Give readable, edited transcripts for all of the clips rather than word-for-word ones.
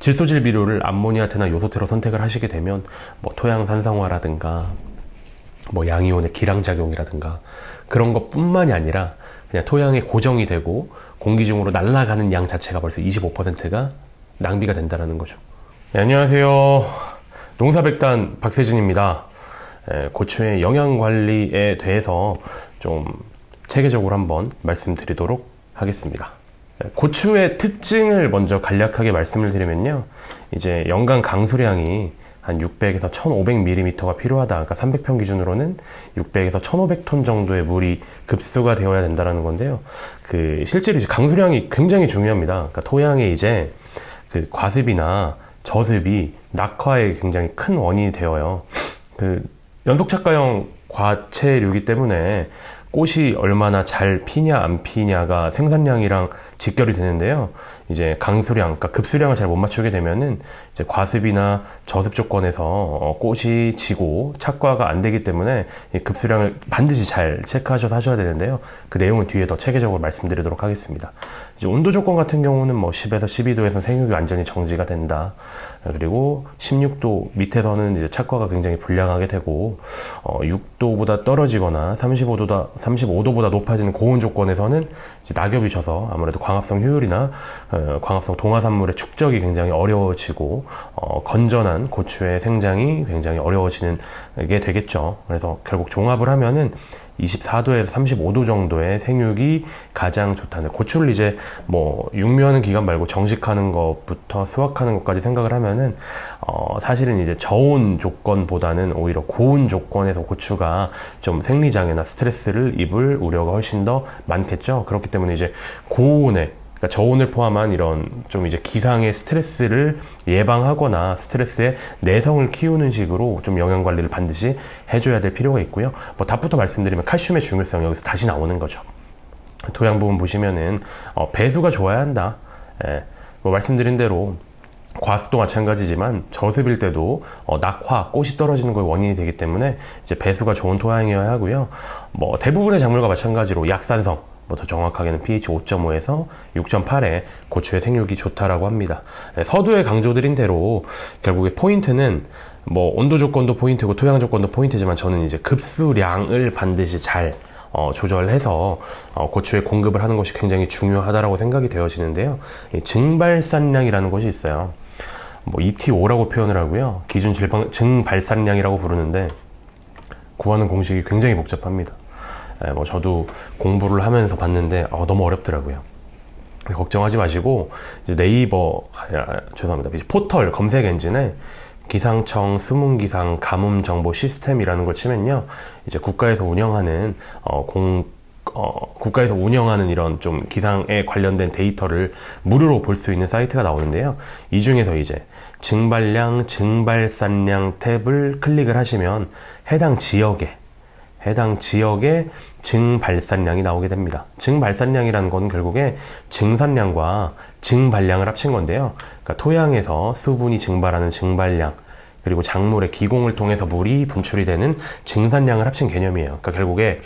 질소질 비료를 암모니아태나 요소태로 선택을 하시게 되면 뭐 토양 산성화라든가 뭐 양이온의 기량작용이라든가 그런 것뿐만이 아니라 그냥 토양에 고정이 되고 공기 중으로 날아가는 양 자체가 벌써 25%가 낭비가 된다는 거죠. 네, 안녕하세요. 농사백단 박세진입니다. 고추의 영양관리에 대해서 좀 체계적으로 한번 말씀드리도록 하겠습니다. 고추의 특징을 먼저 간략하게 말씀을 드리면요, 이제 연간 강수량이 한 600에서 1500mm가 필요하다. 그러니까 300평 기준으로는 600에서 1500톤 정도의 물이 급수가 되어야 된다는 건데요, 그 실제로 이제 강수량이 굉장히 중요합니다. 그러니까 토양에 이제 그 과습이나 저습이 낙화에 굉장히 큰 원인이 되어요. 그 연속착과형 과체류이기 때문에 꽃이 얼마나 잘 피냐 안 피냐가 생산량이랑 직결이 되는데요, 이제 강수량, 그러니까 급수량을 잘 못 맞추게 되면은 이제 과습이나 저습 조건에서 꽃이 지고 착과가 안 되기 때문에 급수량을 반드시 잘 체크하셔서 하셔야 되는데요, 그 내용은 뒤에 더 체계적으로 말씀드리도록 하겠습니다. 이제 온도 조건 같은 경우는 뭐 10에서 12도에서 생육이 완전히 정지가 된다. 그리고 16도 밑에서는 이제 착과가 굉장히 불량하게 되고 6도보다 떨어지거나 35도보다 높아지는 고온 조건에서는 이제 낙엽이 져서 아무래도 광합성 효율이나 광합성 동화산물의 축적이 굉장히 어려워지고 건전한 고추의 생장이 굉장히 어려워지는 게 되겠죠. 그래서 결국 종합을 하면은 24도에서 35도 정도의 생육이 가장 좋다는, 고추를 이제 뭐 육묘하는 기간 말고 정식하는 것부터 수확하는 것까지 생각을 하면은 사실은 이제 저온 조건보다는 오히려 고온 조건에서 고추가 좀 생리장애나 스트레스를 입을 우려가 훨씬 더 많겠죠. 그렇기 때문에 이제 고온에, 그러니까 저온을 포함한 이런 좀 이제 기상의 스트레스를 예방하거나 스트레스의 내성을 키우는 식으로 좀 영양 관리를 반드시 해줘야 될 필요가 있고요. 뭐 답부터 말씀드리면 칼슘의 중요성, 여기서 다시 나오는 거죠. 토양 부분 보시면은 배수가 좋아야 한다. 예, 뭐 말씀드린 대로 과습도 마찬가지지만 저습일 때도 낙화, 꽃이 떨어지는 거의 원인이 되기 때문에 이제 배수가 좋은 토양이어야 하고요. 뭐 대부분의 작물과 마찬가지로 약산성, 더 정확하게는 pH 5.5에서 6.8에 고추의 생육이 좋다라고 합니다. 서두에 강조드린 대로 결국에 포인트는 뭐 온도 조건도 포인트고 토양 조건도 포인트지만 저는 이제 급수량을 반드시 잘 조절해서 고추에 공급을 하는 것이 굉장히 중요하다라고 생각이 되어지는데요. 이 증발산량이라는 것이 있어요. 뭐 ETO라고 표현을 하고요. 기준 증발산량이라고 부르는데 구하는 공식이 굉장히 복잡합니다. 예, 뭐 저도 공부를 하면서 봤는데 너무 어렵더라고요. 걱정하지 마시고 이제 네이버, 죄송합니다, 이제 포털 검색 엔진에 기상청 수문기상 가뭄 정보 시스템이라는 걸 치면요, 이제 국가에서 운영하는 국가에서 운영하는 이런 좀 기상에 관련된 데이터를 무료로 볼 수 있는 사이트가 나오는데요, 이 중에서 이제 증발량, 증발산량 탭을 클릭을 하시면 해당 지역의 증발산량이 나오게 됩니다. 증발산량이라는 건 결국에 증산량과 증발량을 합친 건데요, 그러니까 토양에서 수분이 증발하는 증발량, 그리고 작물의 기공을 통해서 물이 분출이 되는 증산량을 합친 개념이에요. 그러니까 결국에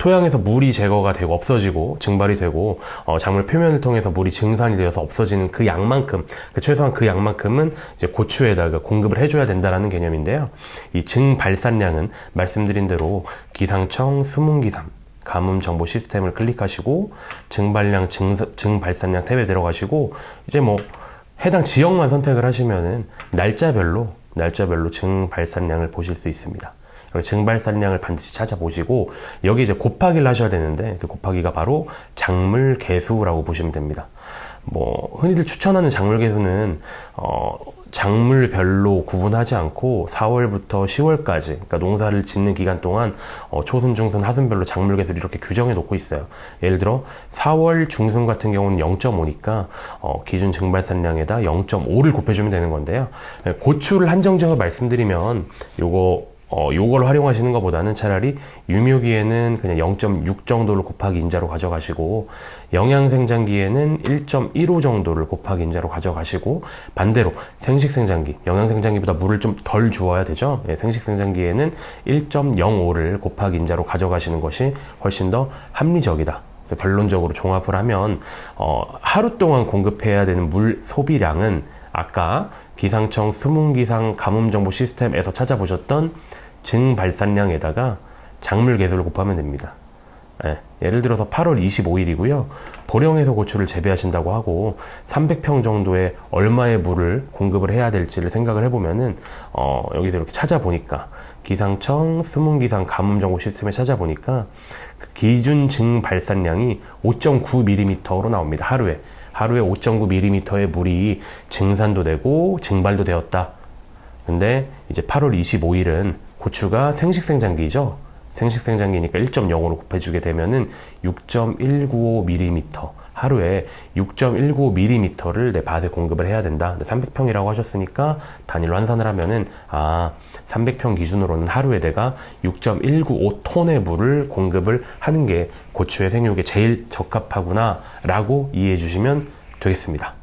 토양에서 물이 제거가 되고 없어지고 증발이 되고 작물 표면을 통해서 물이 증산이 되어서 없어지는 그 양만큼, 그 최소한 그 양만큼은 이제 고추에다가 공급을 해줘야 된다라는 개념인데요, 이 증발산량은 말씀드린 대로 기상청 수문기상 가뭄 정보 시스템을 클릭하시고 증발량, 증발산량 탭에 들어가시고 이제 뭐 해당 지역만 선택을 하시면은 날짜별로 증발산량을 보실 수 있습니다. 여기 증발산량을 반드시 찾아보시고 여기 이제 곱하기를 하셔야 되는데 그 곱하기가 바로 작물 개수라고 보시면 됩니다. 뭐 흔히들 추천하는 작물 개수는 작물별로 구분하지 않고 4월부터 10월까지, 그러니까 농사를 짓는 기간 동안 초순, 중순, 하순별로 작물 개수를 이렇게 규정해 놓고 있어요. 예를 들어 4월 중순 같은 경우는 0.5니까 기준 증발산량에다 0.5를 곱해주면 되는 건데요, 고추를 한정적으로 말씀드리면 요걸 활용하시는 것보다는 차라리 유묘기에는 그냥 0.6 정도를 곱하기 인자로 가져가시고, 영양생장기에는 1.15 정도를 곱하기 인자로 가져가시고, 반대로 생식생장기, 영양생장기보다 물을 좀 덜 주어야 되죠. 예, 생식생장기에는 1.05를 곱하기 인자로 가져가시는 것이 훨씬 더 합리적이다. 그래서 결론적으로 종합을 하면 하루 동안 공급해야 되는 물 소비량은 아까 비상청 수문기상 가뭄정보 시스템에서 찾아보셨던 증발산량에다가 작물 개수를 곱하면 됩니다. 예, 예를 들어서 8월 25일이고요. 보령에서 고추를 재배하신다고 하고 300평 정도의 얼마의 물을 공급을 해야 될지를 생각을 해보면은 여기서 이렇게 찾아보니까 기상청 수문기상 가뭄정보 시스템에 찾아보니까 기준 증발산량이 5.9mm로 나옵니다. 하루에 5.9mm의 물이 증산도 되고 증발도 되었다. 근데 이제 8월 25일은 고추가 생식생장기죠. 생식생장기니까 1.05로 곱해주게 되면은 6.195mm, 하루에 6.195mm를 내 밭에 공급을 해야 된다. 근데 300평이라고 하셨으니까 단위로 환산을 하면은 300평 기준으로는 하루에 내가 6.195톤의 물을 공급을 하는 게 고추의 생육에 제일 적합하구나 라고 이해해 주시면 되겠습니다.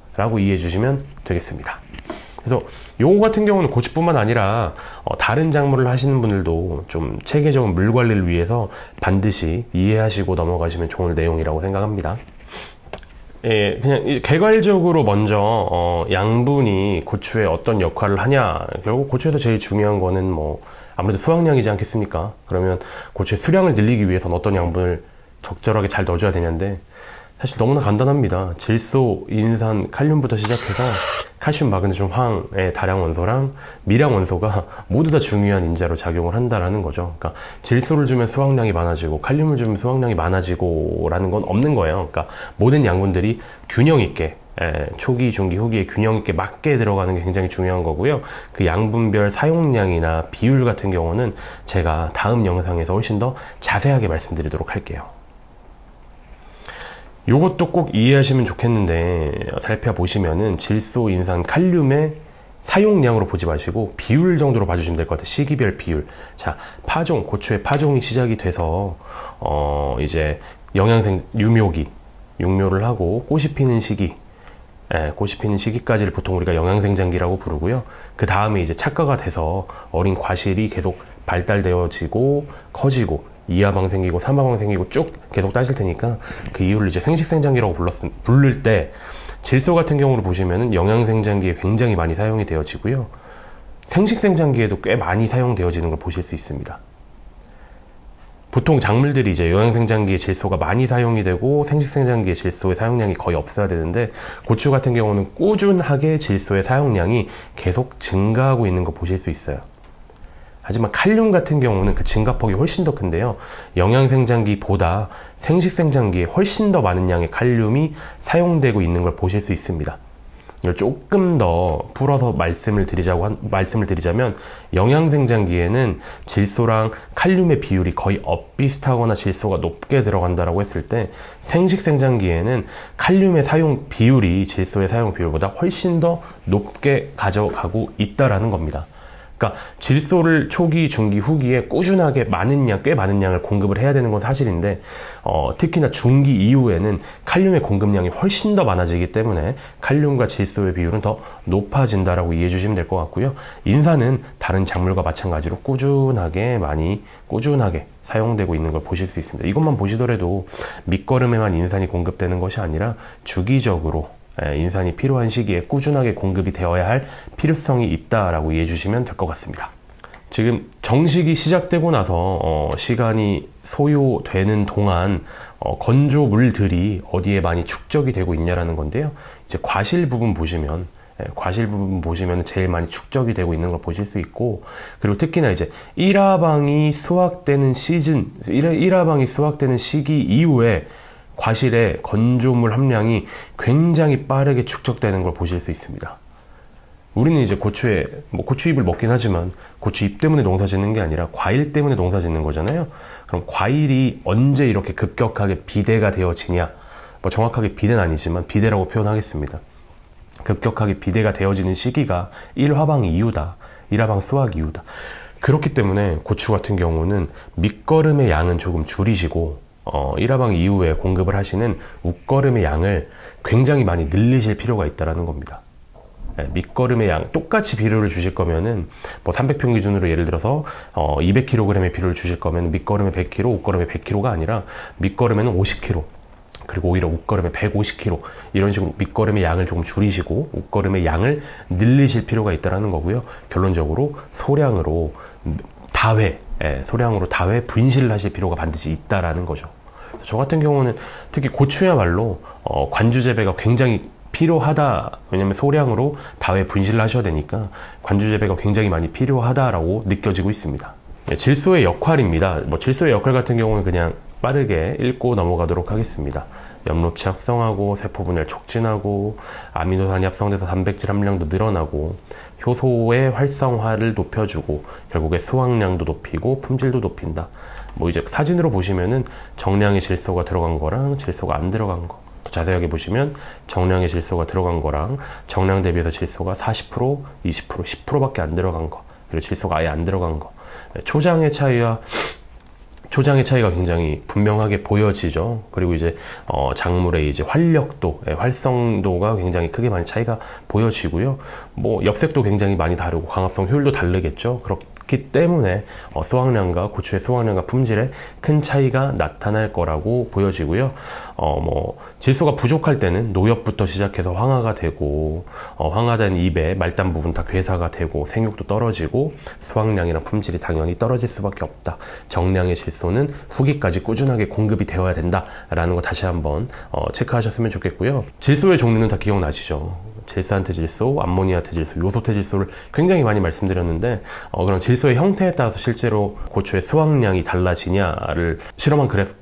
그래서 요거 같은 경우는 고추뿐만 아니라 다른 작물을 하시는 분들도 좀 체계적인 물 관리를 위해서 반드시 이해하시고 넘어가시면 좋은 내용이라고 생각합니다. 예, 그냥 개괄적으로 먼저 양분이 고추에 어떤 역할을 하냐. 결국 고추에서 제일 중요한 거는 뭐 아무래도 수확량이지 않겠습니까? 그러면 고추의 수량을 늘리기 위해서는 어떤 양분을 적절하게 잘 넣어줘야 되는데 사실 너무나 간단합니다. 질소, 인산, 칼륨부터 시작해서 칼슘, 마그네슘, 황의 다량 원소랑 미량 원소가 모두 다 중요한 인자로 작용을 한다라는 거죠. 그러니까 질소를 주면 수확량이 많아지고 칼륨을 주면 수확량이 많아지고 라는 건 없는 거예요. 그러니까 모든 양분들이 균형 있게 초기, 중기, 후기에 균형 있게 맞게 들어가는 게 굉장히 중요한 거고요. 그 양분별 사용량이나 비율 같은 경우는 제가 다음 영상에서 훨씬 더 자세하게 말씀드리도록 할게요. 요것도 꼭 이해하시면 좋겠는데 살펴보시면은 질소, 인산, 칼륨의 사용량으로 보지 마시고 비율 정도로 봐주시면 될 것 같아요. 시기별 비율. 자, 파종, 고추의 파종이 시작이 돼서 이제 영양생 유묘기, 육묘를 하고 꽃이 피는 시기, 꽃이 피는 시기까지를 보통 우리가 영양생장기라고 부르고요. 그 다음에 이제 착과가 돼서 어린 과실이 계속 발달되어지고 커지고 2하방 생기고 3하방 생기고 쭉 계속 따질 테니까 그 이유를 이제 생식생장기라고 부를 때 질소 같은 경우를 보시면은 영양생장기에 굉장히 많이 사용이 되어지고요. 생식생장기에도 꽤 많이 사용되어지는 걸 보실 수 있습니다. 보통 작물들이 이제 영양생장기에 질소가 많이 사용이 되고 생식생장기에 질소의 사용량이 거의 없어야 되는데 고추 같은 경우는 꾸준하게 질소의 사용량이 계속 증가하고 있는 거 보실 수 있어요. 하지만 칼륨 같은 경우는 그 증가폭이 훨씬 더 큰데요. 영양생장기보다 생식생장기에 훨씬 더 많은 양의 칼륨이 사용되고 있는 걸 보실 수 있습니다. 이걸 조금 더 풀어서 말씀을 드리자면 영양생장기에는 질소랑 칼륨의 비율이 거의 엇비슷하거나 질소가 높게 들어간다라고 했을 때 생식생장기에는 칼륨의 사용 비율이 질소의 사용 비율보다 훨씬 더 높게 가져가고 있다라는 겁니다. 그러니까 질소를 초기, 중기, 후기에 꾸준하게 꽤 많은 양을 공급을 해야 되는 건 사실인데 특히나 중기 이후에는 칼륨의 공급량이 훨씬 더 많아지기 때문에 칼륨과 질소의 비율은 더 높아진다라고 이해해 주시면 될 것 같고요. 인산은 다른 작물과 마찬가지로 꾸준하게 사용되고 있는 걸 보실 수 있습니다. 이것만 보시더라도 밑거름에만 인산이 공급되는 것이 아니라 주기적으로 인산이 필요한 시기에 꾸준하게 공급이 되어야 할 필요성이 있다라고 이해해 주시면 될 것 같습니다. 지금 정식이 시작되고 나서 시간이 소요되는 동안 건조물들이 어디에 많이 축적이 되고 있냐라는 건데요. 이제 과실 부분 보시면 제일 많이 축적이 되고 있는 걸 보실 수 있고, 그리고 특히나 이제 1하방이 수확되는 시즌, 1하방이 수확되는 시기 이후에 과실의 건조물 함량이 굉장히 빠르게 축적되는 걸 보실 수 있습니다. 우리는 이제 고추잎을 먹긴 하지만 고추잎 때문에 농사 짓는 게 아니라 과일 때문에 농사 짓는 거잖아요. 그럼 과일이 언제 이렇게 급격하게 비대가 되어지냐? 뭐 정확하게 비대는 아니지만 비대라고 표현하겠습니다. 급격하게 비대가 되어지는 시기가 1화방 이후다. 1화방 수확 이후다. 그렇기 때문에 고추 같은 경우는 밑거름의 양은 조금 줄이시고 1하방 이후에 공급을 하시는 웃거름의 양을 굉장히 많이 늘리실 필요가 있다는 겁니다. 밑거름의 양, 똑같이 비료를 주실 거면은 뭐 300평 기준으로 예를 들어서 200kg의 비료를 주실 거면 밑거름에 100kg, 웃거름에 100kg가 아니라 밑거름에는 50kg, 그리고 오히려 옷걸음에 150kg 이런 식으로 밑걸음의 양을 조금 줄이시고 옷걸음의 양을 늘리실 필요가 있다는 거고요. 결론적으로 소량으로 다회, 소량으로 다회 분실을 하실 필요가 반드시 있다라는 거죠. 저 같은 경우는 특히 고추야말로 관주 재배가 굉장히 필요하다. 왜냐면 소량으로 다회 분실을 하셔야 되니까 관주 재배가 굉장히 많이 필요하다라고 느껴지고 있습니다. 질소의 역할입니다. 질소의 역할 같은 경우는 그냥 빠르게 읽고 넘어가도록 하겠습니다. 염록체 합성하고 세포 분열 촉진하고 아미노산이 합성돼서 단백질 함량도 늘어나고 효소의 활성화를 높여주고 결국에 수확량도 높이고 품질도 높인다. 이제 사진으로 보시면은 정량의 질소가 들어간 거랑 질소가 안 들어간 거 자세하게 보시면 정량의 질소가 들어간 거랑 정량 대비해서 질소가 40%, 20%, 10%밖에 안 들어간 거 그리고 질소가 아예 안 들어간 거 초장의 차이와 초장의 차이가 굉장히 분명하게 보여지죠. 그리고 이제 작물의 이제 활력도, 활성도가 굉장히 크게 많이 차이가 보여지고요. 엽색도 굉장히 많이 다르고 광합성 효율도 다르겠죠. 그렇기 때문에 수확량과 고추의 수확량과 품질에 큰 차이가 나타날 거라고 보여지고요. 질소가 부족할 때는 노엽부터 시작해서 황화가 되고 황화된 잎의 말단 부분 다 괴사가 되고 생육도 떨어지고 수확량이랑 품질이 당연히 떨어질 수밖에 없다. 정량의 질소 는 후기까지 꾸준하게 공급이 되어야 된다라는 거 다시 한번 체크하셨으면 좋겠고요. 질소의 종류는 다 기억나시죠? 질산태질소, 암모니아태질소, 요소태질소를 굉장히 많이 말씀드렸는데 그런 질소의 형태에 따라서 실제로 고추의 수확량이 달라지냐를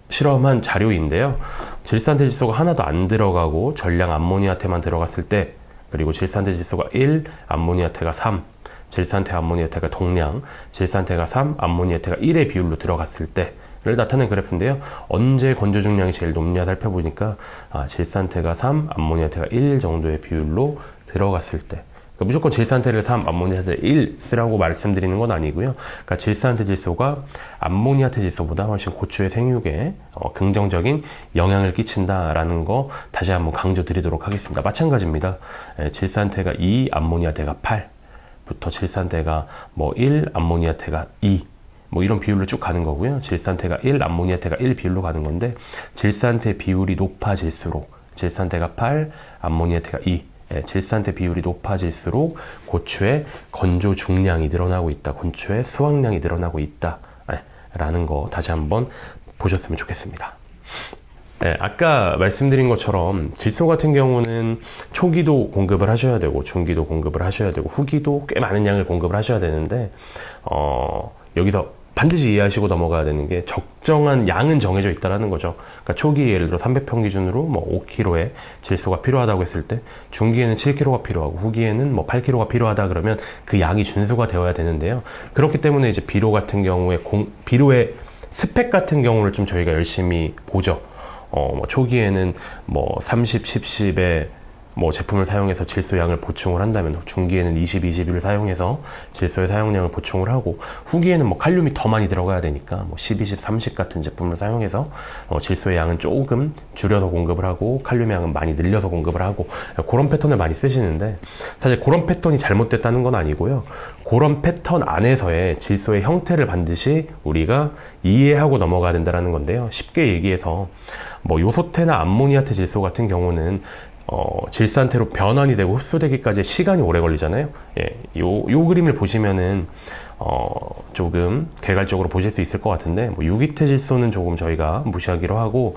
실험한 자료인데요. 질산태질소가 하나도 안 들어가고 전량 암모니아태만 들어갔을 때 그리고 질산태질소가 1, 암모니아태가 3 질산태 암모니아태가 동량, 질산태가 3, 암모니아태가 1의 비율로 들어갔을 때를 나타낸 그래프인데요. 언제 건조 중량이 제일 높냐 살펴보니까 질산태가 3, 암모니아태가 1 정도의 비율로 들어갔을 때 그러니까 무조건 질산태를 3, 암모니아태를 1 쓰라고 말씀드리는 건 아니고요. 그러니까 질산태질소가 암모니아태질소보다 훨씬 고추의 생육에 긍정적인 영향을 끼친다라는 거 다시 한번 강조드리도록 하겠습니다. 마찬가지입니다. 질산태가 2, 암모니아태가 8 부터 질산태가 1, 암모니아태가 2 이런 비율로 쭉 가는 거고요. 질산태가 1, 암모니아태가 1 비율로 가는 건데 질산태 비율이 높아질수록 질산태가 8, 암모니아태가 2 질산태 비율이 높아질수록 고추의 건조 중량이 늘어나고 있다. 고추의 수확량이 늘어나고 있다 라는 거 다시 한번 보셨으면 좋겠습니다. 아까 말씀드린 것처럼 질소 같은 경우는 초기도 공급을 하셔야 되고 중기도 공급을 하셔야 되고 후기도 꽤 많은 양을 공급을 하셔야 되는데 여기서 반드시 이해하시고 넘어가야 되는 게 적정한 양은 정해져 있다는 거죠. 그러니까 초기 예를 들어 300평 기준으로 5kg의 질소가 필요하다고 했을 때 중기에는 7kg가 필요하고 후기에는 8kg가 필요하다 그러면 그 양이 준수가 되어야 되는데요. 그렇기 때문에 이제 비료 같은 경우에 비료의 스펙 같은 경우를 좀 저희가 열심히 보죠. 초기에는 30, 10의 제품을 사용해서 질소양을 보충을 한다면 중기에는 20, 21을 사용해서 질소의 사용량을 보충을 하고 후기에는 칼륨이 더 많이 들어가야 되니까 10, 20, 30 같은 제품을 사용해서 질소의 양은 조금 줄여서 공급을 하고 칼륨의 양은 많이 늘려서 공급을 하고 그런 패턴을 많이 쓰시는데 사실 그런 패턴이 잘못됐다는 건 아니고요. 그런 패턴 안에서의 질소의 형태를 반드시 우리가 이해하고 넘어가야 된다는 건데요. 쉽게 얘기해서 요소태나 암모니아태 질소 같은 경우는 질산태로 변환이 되고 흡수되기까지 시간이 오래 걸리잖아요. 요 그림을 보시면은 조금 개괄적으로 보실 수 있을 것 같은데 유기태질소는 조금 저희가 무시하기로 하고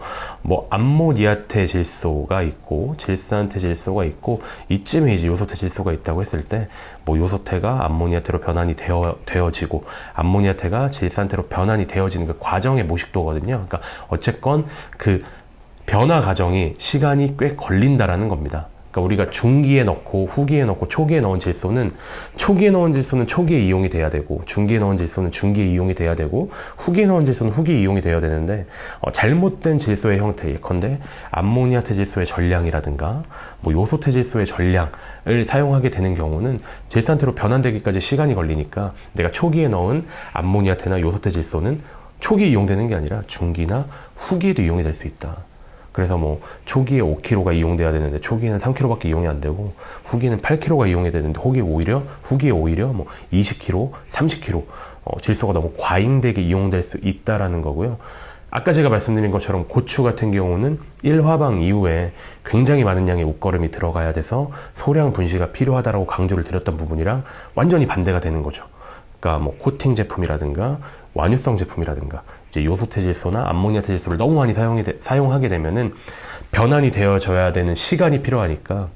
암모니아태질소가 있고 질산태질소가 있고 이쯤에 이제 요소태질소가 있다고 했을 때 요소태가 암모니아태로 변환이 되어지고 암모니아태가 질산태로 변환이 되어지는 그 과정의 모식도거든요. 그러니까 어쨌건 그 변화 과정이 시간이 꽤 걸린다라는 겁니다. 그러니까 우리가 중기에 넣고 후기에 넣고 초기에 넣은 질소는 초기에 이용이 돼야 되고 중기에 넣은 질소는 중기에 이용이 돼야 되고 후기에 넣은 질소는 후기에 이용이 돼야 되는데 잘못된 질소의 형태 예컨대 암모니아태질소의 전량이라든가 요소태질소의 전량을 사용하게 되는 경우는 질산태로 변환되기까지 시간이 걸리니까 내가 초기에 넣은 암모니아태나 요소태질소는 초기에 이용되는 게 아니라 중기나 후기에도 이용이 될 수 있다. 그래서 초기에 5kg가 이용돼야 되는데 초기에는 3kg밖에 이용이 안 되고 후기에는 8kg가 이용이 되는데 후기에 오히려 20kg, 30kg 질소가 너무 과잉되게 이용될 수 있다라는 거고요. 아까 제가 말씀드린 것처럼 고추 같은 경우는 1화방 이후에 굉장히 많은 양의 옷거름이 들어가야 돼서 소량 분씨가 필요하다라고 강조를 드렸던 부분이랑 완전히 반대가 되는 거죠. 그러니까 뭐 코팅 제품이라든가 완유성 제품이라든가 이제 요소태질소나 암모니아태질소를 너무 많이 사용하게 되면은 변환이 되어져야 되는 시간이 필요하니까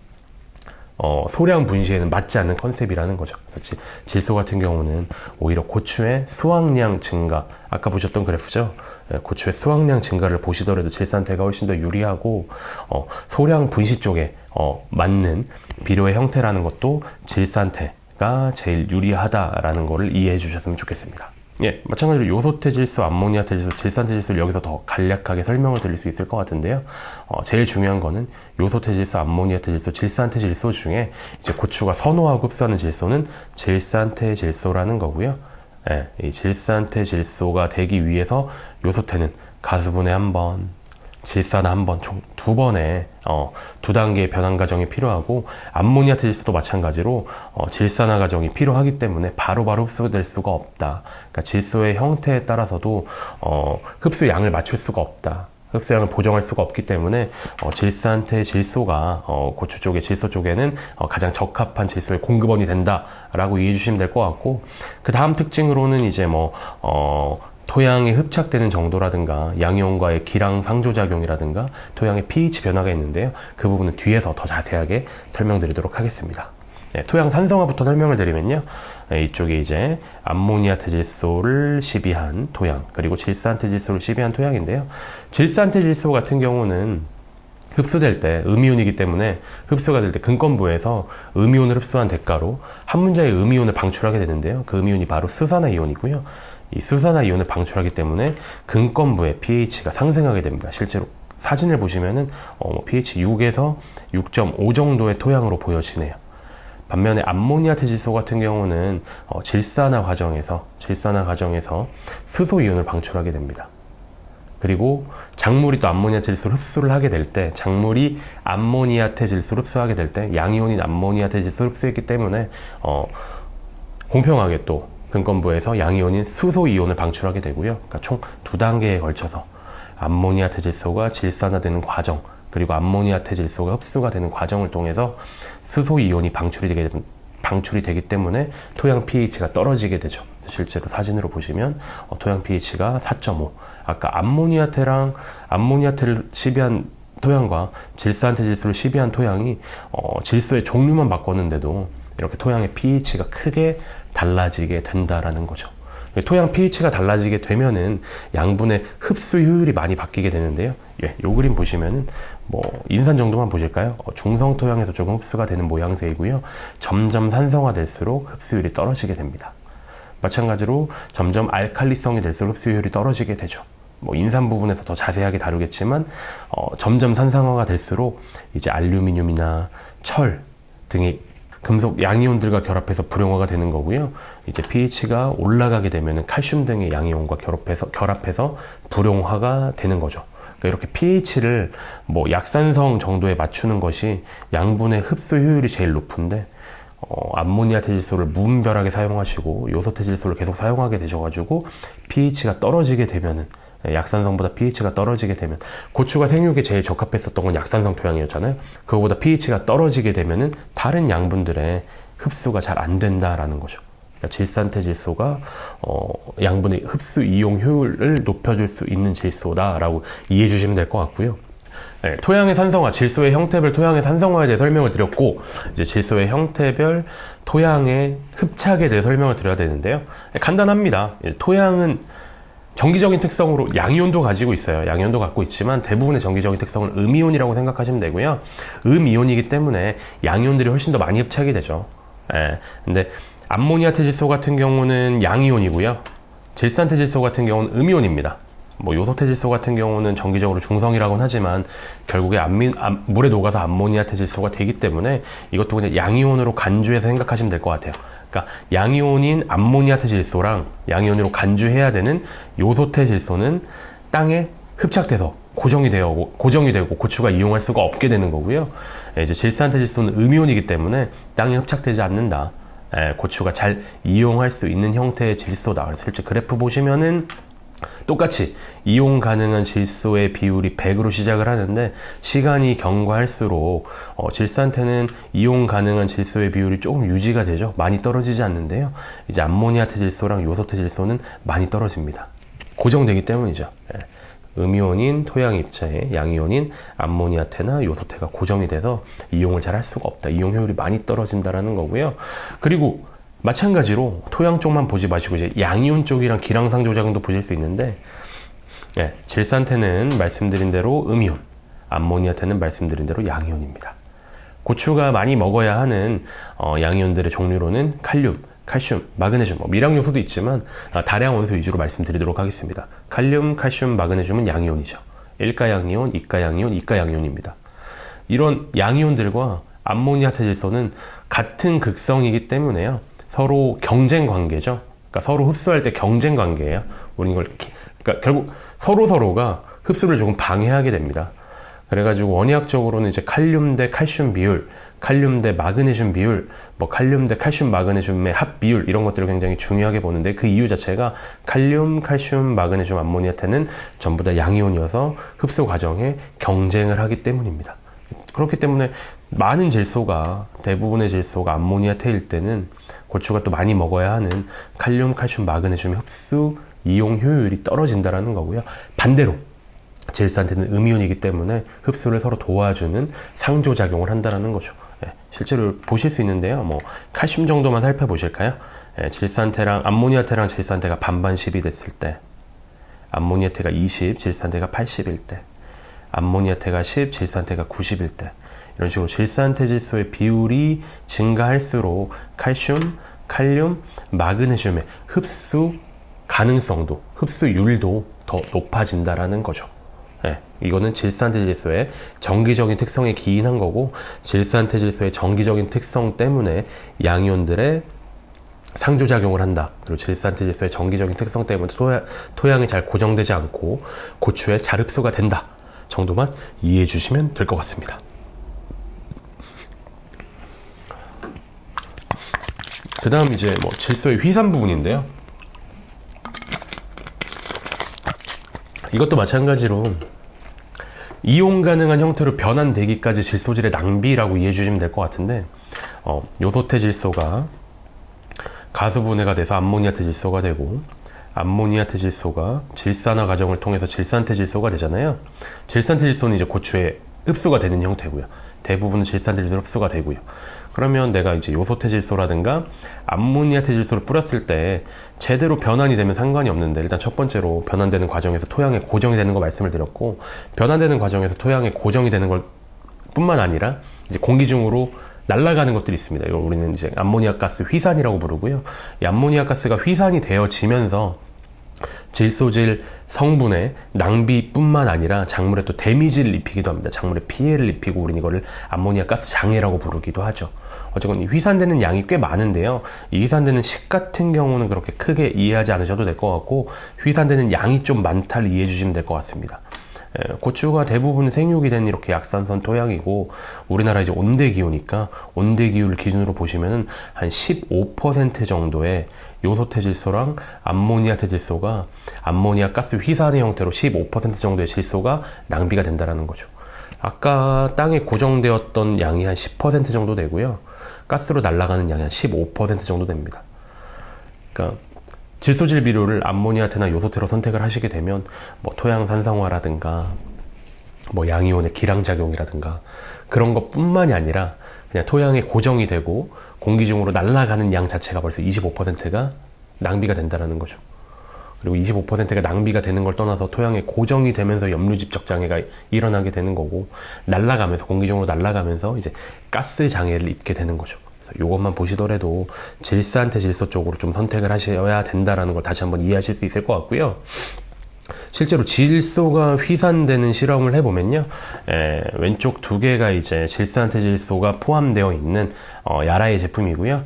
소량 분시에는 맞지 않는 컨셉이라는 거죠. 그래서 질소 같은 경우는 오히려 고추의 수확량 증가, 아까 보셨던 그래프죠. 고추의 수확량 증가를 보시더라도 질산태가 훨씬 더 유리하고 소량 분시 쪽에 맞는 비료의 형태라는 것도 질산태가 제일 유리하다라는 거를 이해해 주셨으면 좋겠습니다. 예, 마찬가지로 요소태질소, 암모니아태질소, 질산태질소를 여기서 더 간략하게 설명을 드릴 수 있을 것 같은데요. 제일 중요한 거는 요소태질소, 암모니아태질소, 질산태질소 중에 이제 고추가 선호하고 흡수하는 질소는 질산태질소라는 거고요. 예, 이 질산태질소가 되기 위해서 요소태는 가수분해 1번, 질산 1번, 총 2번의 2단계의 변환 과정이 필요하고, 암모니아태질소도 마찬가지로 질산화 과정이 필요하기 때문에 바로바로 흡수될 수가 없다. 그러니까 질소의 형태에 따라서도 흡수양을 맞출 수가 없다. 흡수량을 보정할 수가 없기 때문에 질산태질소가 고추 쪽에, 질소 쪽에는 가장 적합한 질소의 공급원이 된다라고 이해해 주시면 될 것 같고, 그 다음 특징으로는 이제 뭐 토양에 흡착되는 정도라든가 양이온과의 기랑 상조작용이라든가 토양의 pH 변화가 있는데요. 그 부분은 뒤에서 더 자세하게 설명드리도록 하겠습니다. 네, 토양 산성화부터 설명을 드리면요. 네, 이쪽에 이제 암모니아태질소를 시비한 토양, 그리고 질산태질소를 시비한 토양인데요. 질산태질소 같은 경우는 흡수될 때 음이온이기 때문에 흡수가 될 때 근권부에서 음이온을 흡수한 대가로 한 분자의 음이온을 방출하게 되는데요. 그 음이온이 바로 수산화이온이고요. 이 수산화이온을 방출하기 때문에 근권부의 pH가 상승하게 됩니다. 실제로 사진을 보시면은 pH 6에서 6.5 정도의 토양으로 보여지네요. 반면에 암모니아태질소 같은 경우는 질산화 과정에서 수소이온을 방출하게 됩니다. 그리고 작물이 또 암모니아태질소를 흡수를 하게 될 때, 작물이 암모니아태질소를 흡수하게 될 때 양이온인 암모니아태질소를 흡수했기 때문에 공평하게 또 근권부에서 양이온인 수소이온을 방출하게 되고요. 그러니까 총 2단계에 걸쳐서 암모니아태질소가 질산화되는 과정, 그리고 암모니아태질소가 흡수가 되는 과정을 통해서 수소이온이 방출이 되기 때문에 토양 pH가 떨어지게 되죠. 실제로 사진으로 보시면 토양 pH가 4.5, 아까 암모니아태를 시비한 토양과 질산태질소를 시비한 토양이 질소의 종류만 바꿨는데도 이렇게 토양의 pH가 크게 달라지게 된다라는 거죠. 토양 pH가 달라지게 되면은 양분의 흡수 효율이 많이 바뀌게 되는데요. 예, 요 그림 보시면은 뭐 인산 정도만 보실까요? 중성 토양에서 조금 흡수가 되는 모양새이고요. 점점 산성화될수록 흡수율이 떨어지게 됩니다. 마찬가지로 점점 알칼리성이 될수록 흡수율이 떨어지게 되죠. 뭐 인산 부분에서 더 자세하게 다루겠지만 점점 산성화가 될수록 이제 알루미늄이나 철 등의 금속 양이온들과 결합해서 불용화가 되는 거고요. 이제 pH가 올라가게 되면 칼슘 등의 양이온과 결합해서 불용화가 되는 거죠. 그러니까 이렇게 pH를 뭐 약산성 정도에 맞추는 것이 양분의 흡수 효율이 제일 높은데, 암모니아태질소를 무분별하게 사용하시고 요소태질소를 계속 사용하게 되셔가지고 pH가 떨어지게 되면은, 약산성보다 pH가 떨어지게 되면, 고추가 생육에 제일 적합했었던 건 약산성 토양이었잖아요. 그거보다 pH가 떨어지게 되면은 다른 양분들의 흡수가 잘 안 된다라는 거죠. 그러니까 질산태질소가 양분의 흡수 이용 효율을 높여줄 수 있는 질소다라고 이해해 주시면 될 것 같고요. 네, 토양의 산성화, 질소의 형태별 토양의 산성화에 대해 설명을 드렸고, 이제 질소의 형태별 토양의 흡착에 대해 설명을 드려야 되는데요. 네, 간단합니다. 토양은 정기적인 특성으로 양이온도 가지고 있어요. 양이온도 갖고 있지만 대부분의 정기적인 특성은 음이온이라고 생각하시면 되고요. 음이온이기 때문에 양이온들이 훨씬 더 많이 흡착이 되죠. 예. 근데 암모니아태질소 같은 경우는 양이온이고요. 질산태질소 같은 경우는 음이온입니다. 뭐 요소태질소 같은 경우는 정기적으로 중성이라고는 하지만 결국에 물에 녹아서 암모니아태질소가 되기 때문에 이것도 그냥 양이온으로 간주해서 생각하시면 될 것 같아요. 그러니까 양이온인 암모니아태질소랑 양이온으로 간주해야 되는 요소태질소는 땅에 흡착돼서 고정이 되고 고추가 이용할 수가 없게 되는 거고요. 이제 질산태질소는 음이온이기 때문에 땅에 흡착되지 않는다. 고추가 잘 이용할 수 있는 형태의 질소다. 그래서 실제 그래프 보시면은 똑같이 이용 가능한 질소의 비율이 100으로 시작을 하는데 시간이 경과할수록 질산태는 이용 가능한 질소의 비율이 조금 유지가 되죠. 많이 떨어지지 않는데요. 이제 암모니아태질소랑 요소태질소는 많이 떨어집니다. 고정되기 때문이죠. 음이온인 토양입체에 양이온인 암모니아태나 요소태가 고정이 돼서 이용을 잘 할 수가 없다. 이용 효율이 많이 떨어진다라는 거고요. 그리고 마찬가지로 토양 쪽만 보지 마시고 이제 양이온 쪽이랑 기량상조 작용도 보실 수 있는데, 질산태는 말씀드린 대로 음이온, 암모니아태는 말씀드린 대로 양이온입니다. 고추가 많이 먹어야 하는 양이온들의 종류로는 칼륨, 칼슘, 마그네슘, 미량요소도 있지만 다량 원소 위주로 말씀드리도록 하겠습니다. 칼륨, 칼슘, 마그네슘은 양이온이죠. 1가 양이온, 2가 양이온, 2가 양이온입니다. 이런 양이온들과 암모니아태질소는 같은 극성이기 때문에요. 서로 경쟁 관계죠. 그러니까 서로 흡수할 때 경쟁 관계예요. 우린 이걸 그러니까 결국 서로가 흡수를 조금 방해하게 됩니다. 그래가지고 원의학적으로는 이제 칼륨 대 칼슘 비율, 칼륨 대 마그네슘 비율, 칼륨 대 칼슘 마그네슘의 합 비율 이런 것들을 굉장히 중요하게 보는데 그 이유 자체가 칼륨, 칼슘, 마그네슘, 암모니아태는 전부 다 양이온이어서 흡수 과정에 경쟁을 하기 때문입니다. 그렇기 때문에 많은 질소가 대부분의 질소가 암모니아태일 때는 고추가 또 많이 먹어야 하는 칼륨, 칼슘, 마그네슘의 흡수, 이용 효율이 떨어진다라는 거고요. 반대로 질산태는 음이온이기 때문에 흡수를 서로 도와주는 상조작용을 한다는 거죠. 실제로 보실 수 있는데요. 칼슘 정도만 살펴보실까요? 질산태랑 암모니아태랑 질산태가 반반 10이 됐을 때, 암모니아태가 20, 질산태가 80일 때, 암모니아태가 10, 질산태가 90일 때 이런 식으로 질산태질소의 비율이 증가할수록 칼슘, 칼륨, 마그네슘의 흡수 가능성도, 흡수율도 더 높아진다라는 거죠. 이거는 질산태질소의 정기적인 특성에 기인한 거고 질산태질소의 정기적인 특성 때문에 양이온들의 상조작용을 한다. 그리고 질산태질소의 정기적인 특성 때문에 토양이 잘 고정되지 않고 고추에 잘 흡수가 된다 정도만 이해해 주시면 될 것 같습니다. 그 다음 이제 질소의 휘산 부분인데요. 이것도 마찬가지로 이용 가능한 형태로 변환되기까지 질소질의 낭비라고 이해해 주시면 될 것 같은데 요소태 질소가 가수분해가 돼서 암모니아태 질소가 되고 암모니아태 질소가 질산화 과정을 통해서 질산태 질소가 되잖아요. 질산태 질소는 이제 고추에 흡수가 되는 형태고요. 대부분은 질산태질소로 흡수가 되고요. 그러면 내가 이제 요소태질소라든가 암모니아태질소를 뿌렸을 때 제대로 변환이 되면 상관이 없는데 일단 첫 번째로 변환되는 과정에서 토양에 고정이 되는 거 말씀을 드렸고 변환되는 과정에서 토양에 고정이 되는 것 뿐만 아니라 이제 공기 중으로 날아가는 것들이 있습니다. 이걸 우리는 이제 암모니아가스 휘산이라고 부르고요. 이 암모니아가스가 휘산이 되어지면서 질소질 성분의 낭비뿐만 아니라 작물에 또 데미지를 입히기도 합니다. 작물에 피해를 입히고 우린 이거를 암모니아 가스 장애라고 부르기도 하죠. 어쨌건 휘산되는 양이 꽤 많은데요. 이 휘산되는 식 같은 경우는 그렇게 크게 이해하지 않으셔도 될 것 같고 휘산되는 양이 좀 많다를 이해해 주시면 될 것 같습니다. 고추가 대부분 생육이 된 이렇게 약산선 토양이고 우리나라 이제 온대기후니까 온대기후를 기준으로 보시면은 한 15% 정도의 요소태질소랑 암모니아태질소가 암모니아 가스 휘산의 형태로 15% 정도의 질소가 낭비가 된다라는 거죠. 아까 땅에 고정되었던 양이 한 10% 정도 되고요. 가스로 날아가는 양이 한 15% 정도 됩니다. 그러니까 질소질 비료를 암모니아태나 요소태로 선택을 하시게 되면 토양 산성화라든가 양이온의 기량작용이라든가 그런 것뿐만이 아니라 그냥 토양에 고정이 되고 공기 중으로 날아가는 양 자체가 벌써 25%가 낭비가 된다는 거죠. 그리고 25%가 낭비가 되는 걸 떠나서 토양에 고정이 되면서 염류집적 장애가 일어나게 되는 거고 날아가면서 공기 중으로 날아가면서 이제 가스 장애를 입게 되는 거죠. 요것만 보시더라도 질산태질소 쪽으로 좀 선택을 하셔야 된다라는 걸 다시 한번 이해하실 수 있을 것 같고요. 실제로 질소가 휘산되는 실험을 해보면요. 왼쪽 두 개가 이제 질산태질소가 포함되어 있는 야라의 제품이고요.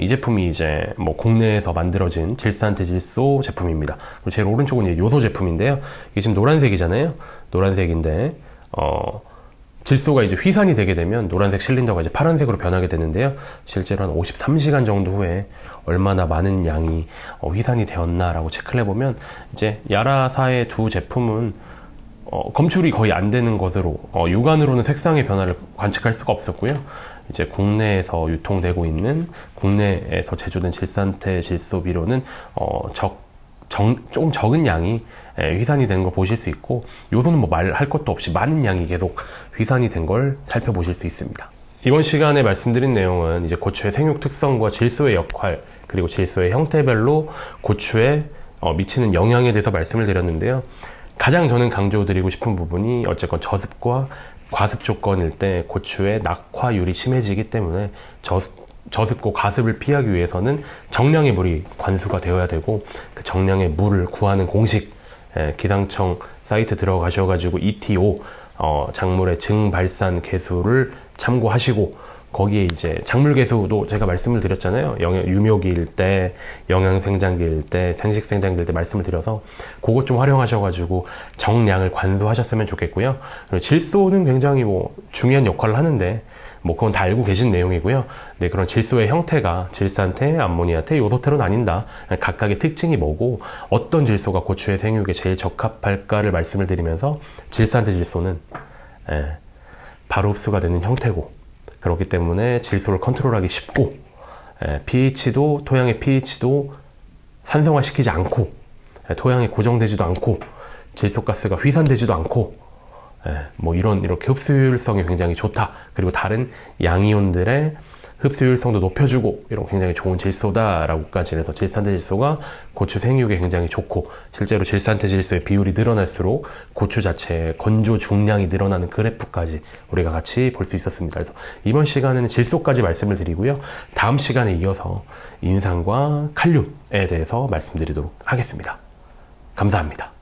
이 제품이 이제 국내에서 만들어진 질산태질소 제품입니다. 그리고 제일 오른쪽은 이제 요소 제품인데요. 이게 지금 노란색이잖아요. 노란색인데 질소가 이제 휘산이 되게 되면 노란색 실린더가 이제 파란색으로 변하게 되는데요. 실제로 한 53시간 정도 후에 얼마나 많은 양이 휘산이 되었나라고 체크를 해보면 이제 야라사의 두 제품은 검출이 거의 안 되는 것으로 육안으로는 색상의 변화를 관측할 수가 없었고요. 이제 국내에서 유통되고 있는 국내에서 제조된 질산태질소 비료는 조금 적은 양이 휘산이 되는 걸 보실 수 있고, 요소는 뭐 말할 것도 없이 많은 양이 계속 휘산이 된 걸 살펴보실 수 있습니다. 이번 시간에 말씀드린 내용은 이제 고추의 생육 특성과 질소의 역할, 그리고 질소의 형태별로 고추에 미치는 영향에 대해서 말씀을 드렸는데요. 가장 저는 강조드리고 싶은 부분이 어쨌건 저습과 과습 조건일 때 고추의 낙화율이 심해지기 때문에 저습고 과습을 피하기 위해서는 정량의 물이 관수가 되어야 되고, 그 정량의 물을 구하는 공식, 기상청 사이트 들어가셔가지고 ETO 작물의 증발산 개수를 참고하시고, 거기에 이제 작물 개수도 제가 말씀을 드렸잖아요. 유묘기일 때, 영양생장기일 때, 생식생장기일 때 말씀을 드려서 그것 좀 활용하셔가지고 정량을 관수하셨으면 좋겠고요. 그리고 질소는 굉장히 중요한 역할을 하는데 그건 다 알고 계신 내용이고요. 네, 그런 질소의 형태가 질산태, 암모니아태, 요소태로 나뉜다. 각각의 특징이 뭐고 어떤 질소가 고추의 생육에 제일 적합할까를 말씀을 드리면서, 질산태질소는 바로 흡수가 되는 형태고, 그렇기 때문에 질소를 컨트롤하기 쉽고, pH도 토양의 pH도 산성화시키지 않고, 토양에 고정되지도 않고, 질소가스가 휘산되지도 않고, 이렇게 흡수율성이 굉장히 좋다. 그리고 다른 양이온들의 흡수율성도 높여주고, 이런 굉장히 좋은 질소다라고까지 해서 질산태질소가 고추 생육에 굉장히 좋고, 실제로 질산태질소의 비율이 늘어날수록 고추 자체의 건조 중량이 늘어나는 그래프까지 우리가 같이 볼 수 있었습니다. 그래서 이번 시간에는 질소까지 말씀을 드리고요. 다음 시간에 이어서 인산과 칼륨에 대해서 말씀드리도록 하겠습니다. 감사합니다.